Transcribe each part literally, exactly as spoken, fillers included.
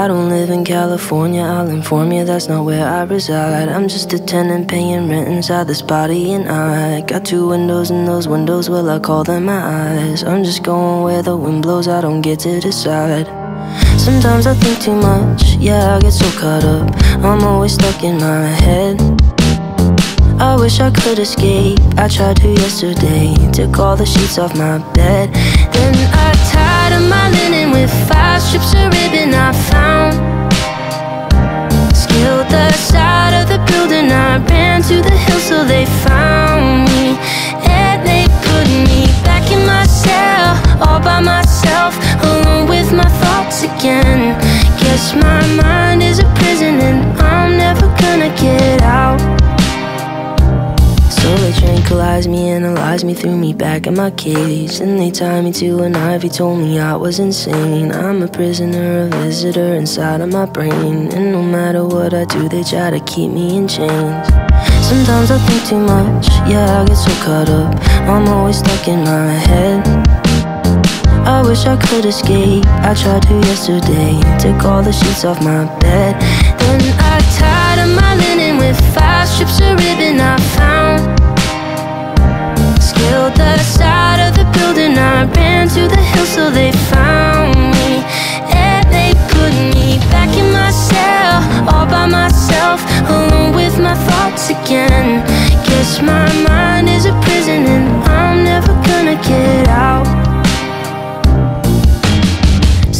I don't live in California, I'll inform you that's not where I reside. I'm just a tenant paying rent inside this body, and I got two windows, and those windows, well, I call them my eyes. I'm just going where the wind blows, I don't get to decide. Sometimes I think too much, yeah, I get so caught up. I'm always stuck in my head. I wish I could escape, I tried to yesterday. Took all the sheets off my bed, then I tied up my linen with five strips of ribbon I found. Scaled the side of the building, I ran to the hills till they found me, and they put me back in my cell, all by myself, alone with my thoughts again. Guess my mind is a prison and I'm never gonna get out. So they tranquilize me, analyze me, threw me back in my cage. Then they tied me to an ivy, told me I was insane. I'm a prisoner, a visitor inside of my brain, and no matter what I do, they try to keep me in chains. Sometimes I think too much, yeah, I get so caught up. I'm always stuck in my head. I wish I could escape, I tried to yesterday. Took all the sheets off my bed, then I tied up my linen with five strips of ribbon I found. Scaled the side of the building, I ran to the hills so they found me, and they put me back in my cell, all by myself, alone with my thoughts again. Guess my mind is a prison and I'm never gonna get out.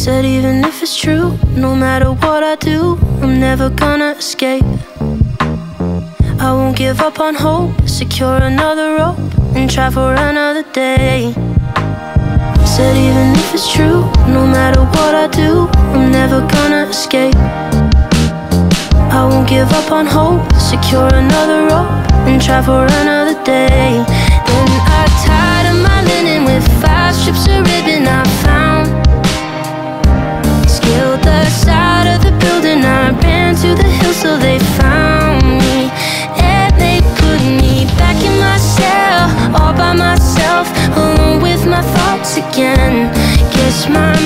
Said even if it's true, no matter what I do, I'm never gonna escape. I won't give up on hope, secure another rope, and try for another day. Said even if it's true, no matter what I do, I'm never gonna escape. I won't give up on hope, secure another rope, and try for another day. Then I tied up my linen with five strips of ribbon I found. Scaled the side of the building, I ran to the hills till they found me, and they put me back in my cell, all by myself, alone with my thoughts again. Guess my